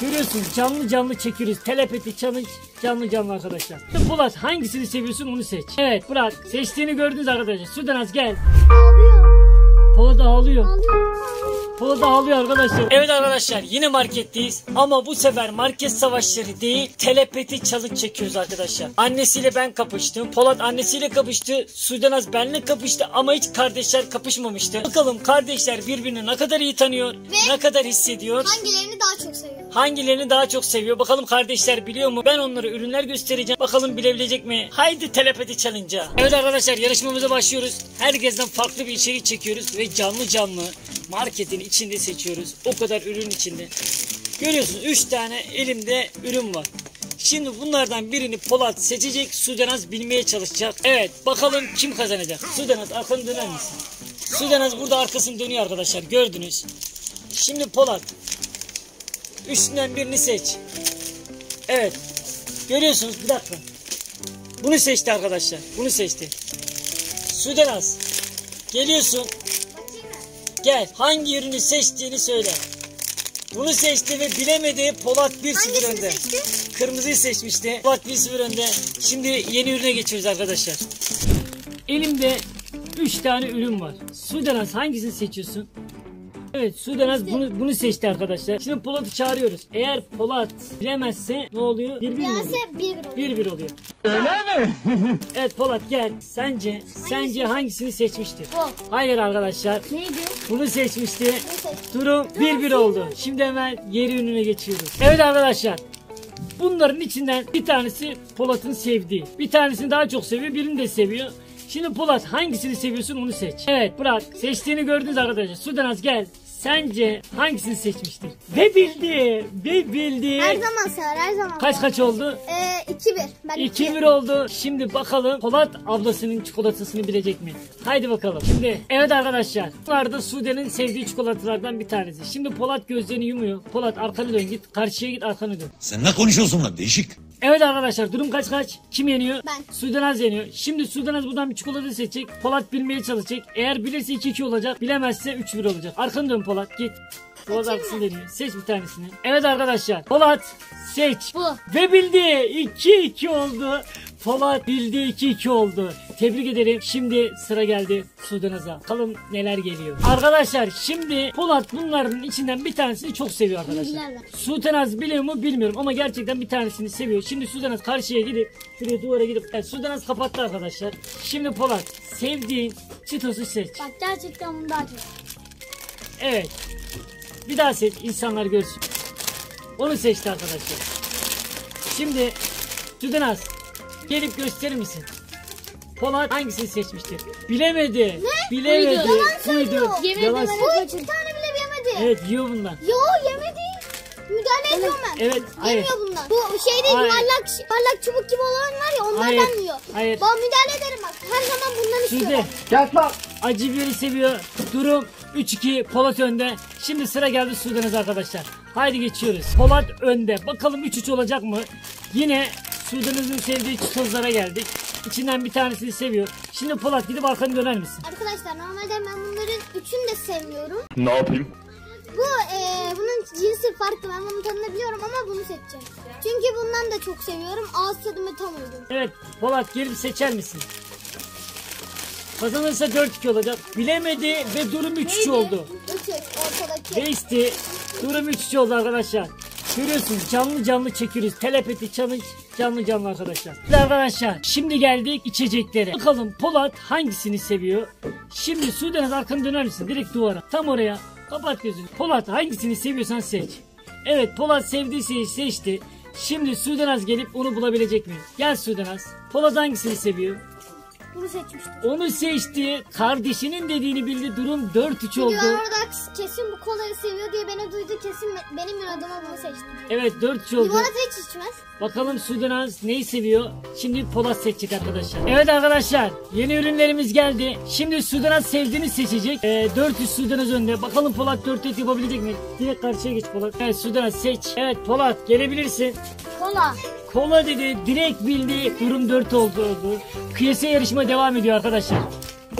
Görüyorsunuz, canlı canlı çekiyoruz. Telepati challenge canlı canlı arkadaşlar. Polat, hangisini seviyorsun onu seç. Evet Polat, seçtiğini gördünüz arkadaşlar. Sudenaz gel. Polat ağlıyor. Polat ağlıyor arkadaşlar. Evet arkadaşlar, yine marketteyiz. Ama bu sefer market savaşları değil, telepati challenge çekiyoruz arkadaşlar. Annesiyle ben kapıştım. Polat annesiyle kapıştı. Sudenaz benimle kapıştı ama hiç kardeşler kapışmamıştı. Bakalım kardeşler birbirini ne kadar iyi tanıyor, ve ne kadar hissediyor. Hangilerini daha çok seviyor? Hangilerini daha çok seviyor? Bakalım kardeşler biliyor mu? Ben onlara ürünler göstereceğim. Bakalım bilebilecek mi? Haydi telepati challenge'a. Evet arkadaşlar, yarışmamıza başlıyoruz. Herkesten farklı bir içerik çekiyoruz ve canlı canlı marketin içinde seçiyoruz. O kadar ürün içinde. Görüyorsunuz 3 tane elimde ürün var. Şimdi bunlardan birini Polat seçecek. Sudenaz bilmeye çalışacak. Evet, bakalım kim kazanacak? Sudenaz arkanı döner misin? Sudenaz burada arkasını dönüyor arkadaşlar. Gördünüz. Şimdi Polat üstünden birini seç. Evet. Görüyorsunuz, bir dakika. Bunu seçti arkadaşlar. Bunu seçti. Sudenaz geliyorsun. Gel, hangi ürünü seçtiğini söyle. Bunu seçti ve bilemedi. Polat 1-0 önde. Kırmızıyı seçmişti. Polat 1-0 önde. Şimdi yeni ürüne geçiyoruz arkadaşlar. Elimde 3 tane ürün var. Sudenaz hangisini seçiyorsun? Evet, Sudenaz bunu seçti arkadaşlar. Şimdi Polat'ı çağırıyoruz. Eğer Polat bilemezse ne oluyor? 1-1 oluyor. Öyle mi? Evet Polat gel. Sence hangisini seçmiştir? Bu. Hayır arkadaşlar. Neydi? Bunu seçmişti. Durum 1-1 oldu. Şimdi hemen yeri ürününe geçiyoruz. Evet arkadaşlar, bunların içinden bir tanesi Polat'ın sevdiği. Bir tanesini daha çok seviyor, birini de seviyor. Şimdi Polat hangisini seviyorsun onu seç. Evet Polat seçtiğini gördünüz arkadaşlar. Sudenaz gel. Sence hangisini seçmiştir? Ve bildi. Her zaman sever, her zaman. Kaç oldu? 2-1. 2-1 oldu. Şimdi bakalım Polat ablasının çikolatasını bilecek mi? Haydi bakalım. Şimdi evet arkadaşlar, bunlar da Suden'in sevdiği çikolatalardan bir tanesi. Şimdi Polat gözlerini yumuyor. Polat arkanı dön git. Karşıya git, arkanı dön. Sen ne konuşuyorsun lan değişik? Evet arkadaşlar, durum kaç? Kim yeniyor? Ben. Sudenaz yeniyor. Şimdi Sudenaz buradan bir çikolata seçecek. Polat bilmeye çalışacak. Eğer bilirse 2-2 olacak. Bilemezse 3-1 olacak. Arkanı dön Polat, git. Polat arkasını deniyor. Seç bir tanesini. Evet arkadaşlar, Polat seç. Bu. Ve bildi. 2-2 oldu. Polat bildi, 2-2 oldu. Tebrik ederim. Şimdi sıra geldi Sudenaz'a. Bakalım neler geliyor. Arkadaşlar şimdi Polat bunların içinden bir tanesini çok seviyor arkadaşlar. Sudenaz biliyor mu bilmiyorum ama gerçekten bir tanesini seviyor. Şimdi Sudenaz karşıya gidip şuraya duvara gidip. Evet, Sudenaz kapattı arkadaşlar. Şimdi Polat sevdiğin çitosu seç. Bak gerçekten bunu daha çok. Evet. Bir daha seç, insanlar görsün. Onu seçti arkadaşlar. Şimdi Sudenaz gelip gösterir misin? Polat hangisini seçmişti? Bilemedi. Ne? Bilemedi. Buydu. Yalan söylüyor. İki tane bile bilemedi. Evet, yiyor bundan. Yo, yemedi. Müdahale ediyorum ben. Evet. Yemiyor bundan. Bu şey değil, parlak çubuk gibi olan var ya, onlardan yiyor. Hayır. Ben müdahale ederim bak. Her zaman bundan istiyorum. Yapma. Acı biberi seviyor. Durum 3-2, Polat önde. Şimdi sıra geldi Sudenaz arkadaşlar. Haydi geçiyoruz. Polat önde. Bakalım 3-3 olacak mı? Yine Sudenaz'ın sevdiği çitozlara geldik. İçinden bir tanesini seviyor. Şimdi Polat gidip arkanı döner misin? Arkadaşlar normalde ben bunların üçünü de sevmiyorum. Ne yapayım? Bunun cinsi farklı. Ben bunu tanıyabiliyorum ama bunu seçeceğim. Çünkü bundan da çok seviyorum. Ağız tadımı tam uygun. Evet Polat, gelip seçer misin? Kazanırsa 4-2 olacak. Bilemedi ve durum 3-3 oldu. 3-3 ortadaki. Değişti. Durum 3-3 oldu arkadaşlar. Görüyorsunuz, canlı canlı çekiyoruz. Telepati challenge canlı canlı arkadaşlar. Arkadaşlar şimdi geldik içeceklere. Bakalım Polat hangisini seviyor? Şimdi Sudenaz arkanı döner misin? Direkt duvara. Tam oraya. Kapat gözünü. Polat hangisini seviyorsan seç. Evet Polat sevdiği şeyi seçti. Şimdi Sudenaz gelip onu bulabilecek mi? Gel Sudenaz. Polat hangisini seviyor? Bunu seçmişti. Onu seçti. Kardeşinin dediğini bildi. Durum 4-3 oldu. Limonada kesin bu kolayı seviyor diye beni duydu. Kesin benim inadımı bunu seçti. Evet 4-3 oldu. Limonada hiç içmez. Bakalım Sudenaz neyi seviyor? Şimdi Polat seçecek arkadaşlar. Evet arkadaşlar, yeni ürünlerimiz geldi. Şimdi Sudenaz sevdiğini seçecek. 4-3 Sudenaz önde. Bakalım Polat 4-4 yapabilecek mi? Direkt karşıya geç Polat. Evet Sudenaz seç. Evet Polat gelebilirsin. Kola. Kola dedi, direkt bildi. Durum 4 oldu. Kıyasaya yarışma devam ediyor arkadaşlar.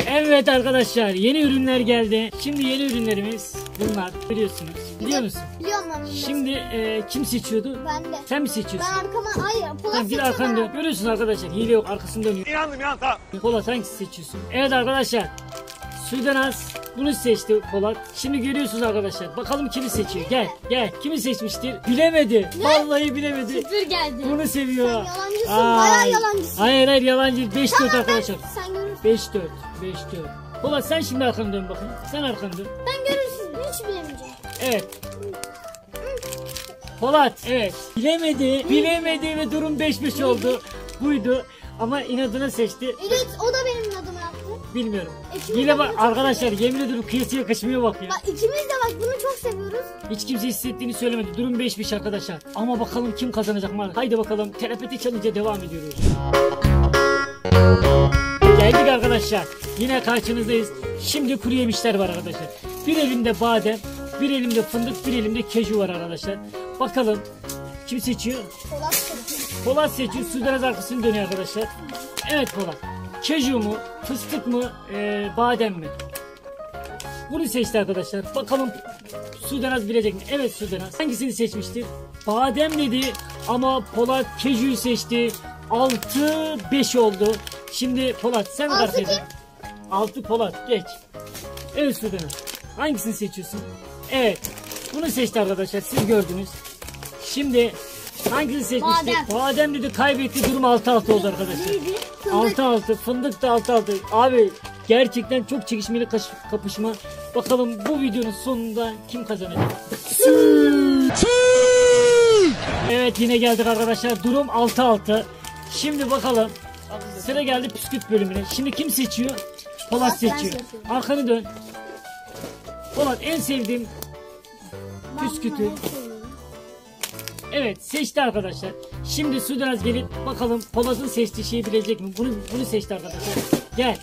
Evet arkadaşlar, yeni ürünler geldi. Şimdi yeni ürünlerimiz bunlar, biliyorsunuz. Biliyor musun? Biliyorum Şimdi kim seçiyordu? Ben de. Sen mi seçiyorsun? Ben arkama, hayır Polat seçiyor. Tamam, gir. Görüyorsun arkadaşlar, hile yok, arkasını dönüyor. İnandım ya, tamam. Polat hangisi seçiyorsun? Evet arkadaşlar, Sudenaz bunu seçti Polat. Şimdi görüyorsunuz arkadaşlar, bakalım kimi seçiyor. Gel gel, kimi seçmiştir? Bilemedi. Ne? Vallahi bilemedi. Süpür geldi. Bunu seviyor. Sen yalancısın. Aa, bayağı yalancısın. Hayır hayır, yalancı. 5-4 tamam, arkadaşlar. Sen görürsün. 5-4. 5-4. Polat sen şimdi arkanı dön bakayım. Sen arkanı dön. Ben görürsün. Hiç bilemeyeceğim. Evet. Polat evet. Bilemedi. Bilemedi ve durum 5-5 oldu. Buydu. Ama inadına seçti. Evet, o da benim inadımı yaptı. Bilmiyorum. Yine bak arkadaşlar, yemin ediyorum kıyasıya kaçmıyor bak ya. Bak ikimiz de bak bunu çok seviyoruz. Hiç kimse hissettiğini söylemedi. Durum 5-5 arkadaşlar. Ama bakalım kim kazanacak mı? Haydi bakalım, telepati çalınca devam ediyoruz. Geldik arkadaşlar. Yine karşınızdayız. Şimdi kuru yemişler var arkadaşlar. Bir elimde badem, bir elimde fındık, bir elimde keju var arkadaşlar. Bakalım kim seçiyor? Polat seçiyor. Polat seçiyor. Sudenaz arkasını dönüyor arkadaşlar. Evet Polat. Keju mu? Fıstık mı? Badem mi? Bunu seçti arkadaşlar. Bakalım Sudenaz bilecek mi? Evet Sudenaz. Hangisini seçmiştir? Badem dedi ama Polat kejuyu seçti. 6-5 oldu. Şimdi Polat sen mi karşı edin? 6 Polat. Geç. Evet Sudenaz. Hangisini seçiyorsun? Evet. Bunu seçti arkadaşlar. Siz gördünüz. Şimdi hangisini seçmişti? Badem dedi, kaybetti. Durum 6-6 oldu arkadaşlar. 6-6. Fındık da 6-6. Abi gerçekten çok çekişmeli kapışma. Bakalım bu videonun sonunda kim kazanacak? Evet, yine geldik arkadaşlar. Durum 6-6. Şimdi bakalım. Sıra geldi püsküt bölümüne. Şimdi kim seçiyor? Polat seçiyor. Arkanı dön. Polat en sevdiğim püskütü. Evet, seçti arkadaşlar. Şimdi Sudenaz gelip bakalım Polat'ın seçtiği şeyi bilecek mi? Bunu seçti arkadaşlar. Gel.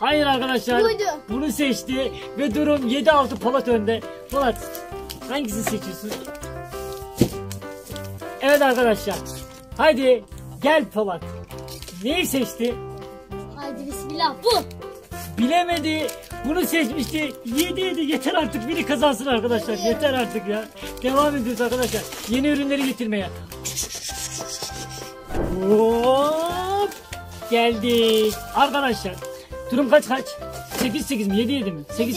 Hayır arkadaşlar. Buydu. Bunu seçti ve durum 7-6 Polat önde. Polat hangisini seçiyorsun? Evet arkadaşlar. Haydi gel Polat. Neyi seçti? Haydi bismillah, bu. Bilemedi. Bunu seçmişti. 7-7, yeter artık, biri kazansın arkadaşlar. Yeter artık ya. Devam ediyoruz arkadaşlar. Yeni ürünleri getirmeye. Hop. Geldik. Arkadaşlar durum kaç? 8-8 mi? 7-7 mi? 8-8.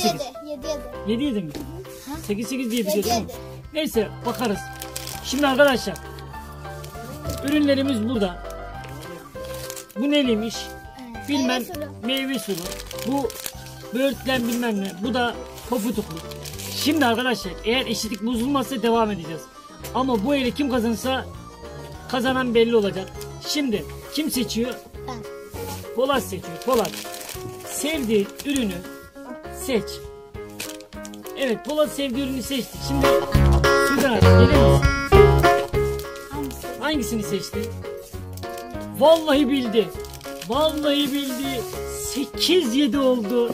7-7 mi? 8-8 diye biliyoruz. Neyse, bakarız. Şimdi arkadaşlar ürünlerimiz burada. Bu neymiş? Bilmem, meyve suyu. Bu böğürtlen bilmem ne. Bu da kofutuklu. Şimdi arkadaşlar eğer eşitlik bozulmazsa devam edeceğiz. Ama bu eli kim kazanırsa kazanan belli olacak. Şimdi kim seçiyor? Ben. Polat seçiyor. Polat sevdiği ürünü seç. Evet, Polat sevdiği ürünü seçti. Şimdi Sudenaz gelir misin? Hangisini seçti? Vallahi bildi. Vallahi bildi. 8-7 oldu.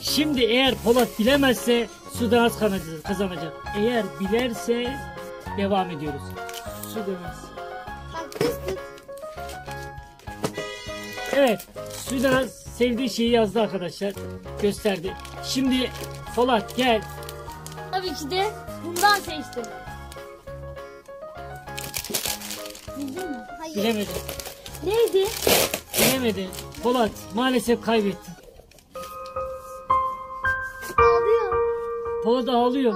Şimdi eğer Polat bilemezse Sudenaz kazanacak. Eğer bilerse devam ediyoruz. Sudenaz. Evet, Sudenaz sevdiği şeyi yazdı arkadaşlar. Gösterdi. Şimdi Polat gel. Tabii ki de bundan seçtim. Bildin mi? Hayır. Bilemedim. Neydi? Bilemedi. Polat maalesef kaybetti. Ağlıyor. Polat ağlıyor.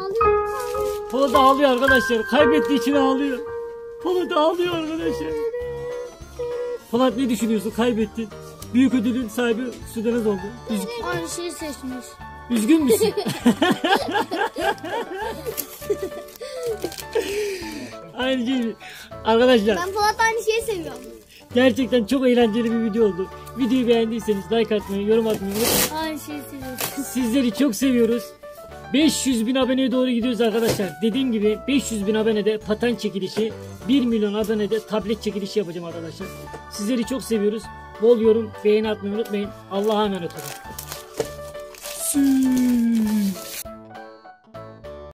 Polat ağlıyor arkadaşlar. Kaybettiği için ağlıyor. Polat ağlıyor arkadaşlar. Polat ne düşünüyorsun? Kaybettin. Büyük ödülün sahibi Sudenaz oldu. Aynı şeyi seçmiş. Üzgün müsün? Aynı şey. Arkadaşlar. Ben Polat aynı şeyi seviyorum. Gerçekten çok eğlenceli bir video oldu. Videoyu beğendiyseniz like atmayı, yorum atmayı unutmayın. Aynı şeyi seviyoruz. Sizleri çok seviyoruz. 500.000 aboneye doğru gidiyoruz arkadaşlar. Dediğim gibi 500.000 abonede paten çekilişi, 1 milyon abonede tablet çekilişi yapacağım arkadaşlar. Sizleri çok seviyoruz. Bol yorum, beğeni atmayı unutmayın. Allah'a emanet olun.